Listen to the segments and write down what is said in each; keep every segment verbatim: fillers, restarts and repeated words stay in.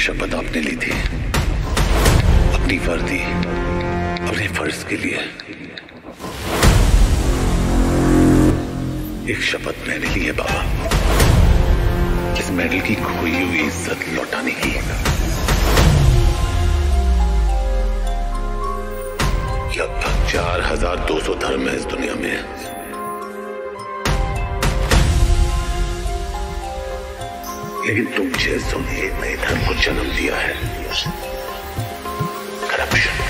शपथ आपने ली थी, अपनी वर्दी, अपने फर्ज के लिए। एक शपथ मैंने ली है बाबा, इस महल की खोई हुई इज्जत लौटाने की। लगभग चार हजार दो सौ धर्म है इस दुनिया में। लेकिन तुम जैसो एक नए धर्म को जन्म दिया है, करप्शन।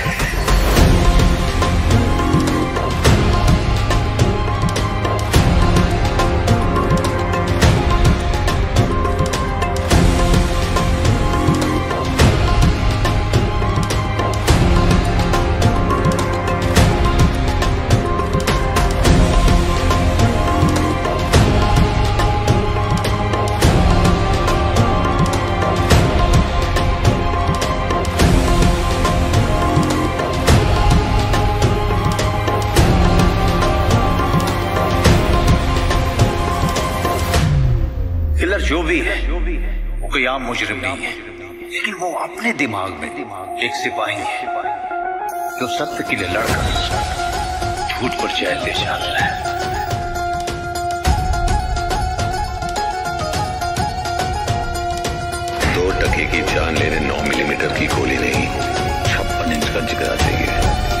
जो भी है वो कोई आम मुजरिम नहीं है, लेकिन वो अपने दिमाग में एक सिपाही है जो सत्य के लिए लड़कर झूठ पर जय ले जाता है। दो टके की जान लेने नौ मिलीमीटर की गोली नहीं, छप्पन इंच का जिगरा चाहिए।